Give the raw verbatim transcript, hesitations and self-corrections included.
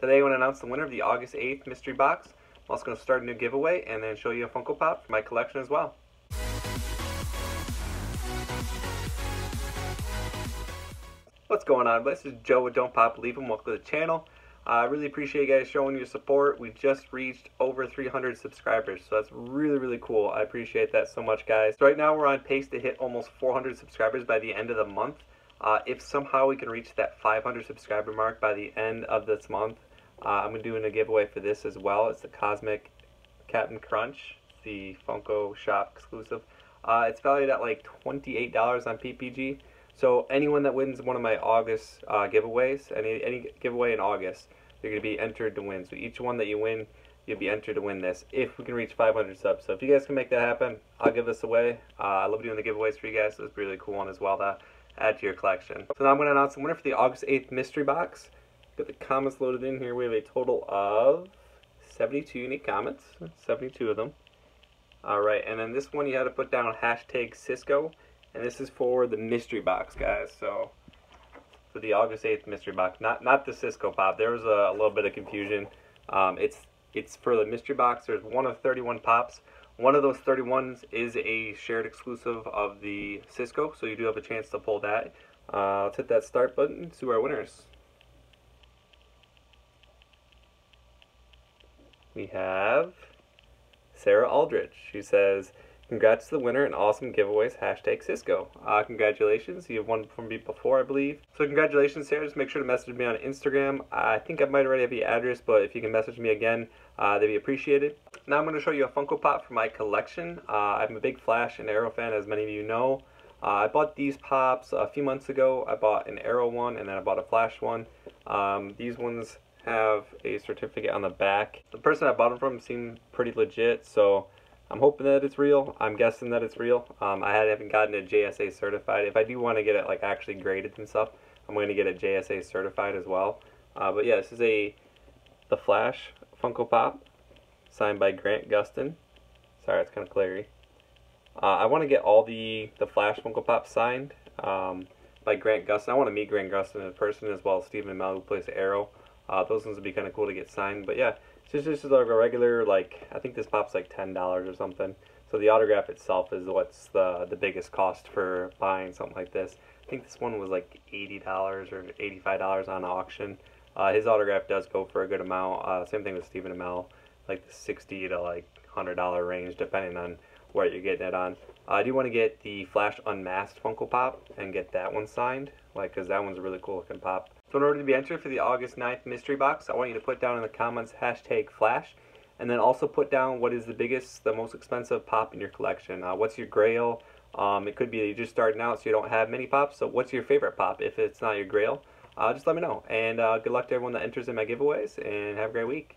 Today I want to announce the winner of the August eighth mystery box. I'm also going to start a new giveaway and then show you a Funko Pop for my collection as well. What's going on? This is Joe with Don't Pop Believin'. Welcome to the channel. I uh, really appreciate you guys showing your support. We just reached over three hundred subscribers, so that's really, really cool. I appreciate that so much, guys. So right now we're on pace to hit almost four hundred subscribers by the end of the month. Uh, if somehow we can reach that five hundred subscriber mark by the end of this month, uh, I'm going to do a giveaway for this as well. It's the Cosmic Cap'n Crunch, the Funko Shop exclusive. Uh, it's valued at like twenty-eight dollars on P P G. So anyone that wins one of my August uh, giveaways, any, any giveaway in August, you're going to be entered to win. So each one that you win, you'll be entered to win this if we can reach five hundred subs. So if you guys can make that happen, I'll give this away. Uh, I love doing the giveaways for you guys, so it's a really cool one as well to add to your collection. So now I'm going to announce the winner for the August eighth mystery box. Got the comments loaded in here. We have a total of seventy-two unique comments, seventy-two of them. All right, and then this one you had to put down hashtag Cisco. And this is for the mystery box, guys. So, for the August eighth mystery box, not not the Cisco Pop. There was a, a little bit of confusion. Um, it's it's for the mystery box. There's one of thirty-one pops. One of those thirty-ones is a shared exclusive of the Cisco, so you do have a chance to pull that. Uh, let's hit that start button. See our winners. We have Sarah Aldrich. She says, "Congrats to the winner and awesome giveaways, hashtag Cisco." Uh, congratulations, you have won from me before, I believe. So congratulations, Sarah. Just make sure to message me on Instagram. I think I might already have the address, but if you can message me again, uh, they'd be appreciated. Now I'm going to show you a Funko Pop for my collection. Uh, I'm a big Flash and Arrow fan, as many of you know. Uh, I bought these Pops a few months ago. I bought an Arrow one, and then I bought a Flash one. Um, these ones have a certificate on the back. The person I bought them from seemed pretty legit, so I'm hoping that it's real. I'm guessing that it's real. Um, I haven't gotten it J S A certified. If I do want to get it like actually graded and stuff, I'm going to get it J S A certified as well. Uh, but yeah, this is a the Flash Funko Pop signed by Grant Gustin. Sorry, it's kind of glary. Uh, I want to get all the the Flash Funko Pop signed um, by Grant Gustin. I want to meet Grant Gustin in person as well as Stephen Amell, who plays Arrow. Uh, those ones would be kind of cool to get signed. But yeah. This is like a regular, like, I think this Pop's like ten dollars or something. So the autograph itself is what's the the biggest cost for buying something like this. I think this one was like eighty dollars or eighty-five dollars on auction. Uh, his autograph does go for a good amount. Uh, same thing with Stephen Amell, like the sixty dollars to like one hundred dollars range, depending on what you're getting it on. Uh, I do want to get the Flash Unmasked Funko Pop and get that one signed, like, because that one's a really cool looking Pop. So in order to be entered for the August ninth mystery box, I want you to put down in the comments hashtag Flash, and then also put down what is the biggest, the most expensive Pop in your collection. Uh, what's your grail? Um, it could be that you're just starting out, so you don't have many Pops. So what's your favorite Pop? If it's not your grail, uh, just let me know. And uh, good luck to everyone that enters in my giveaways, and have a great week.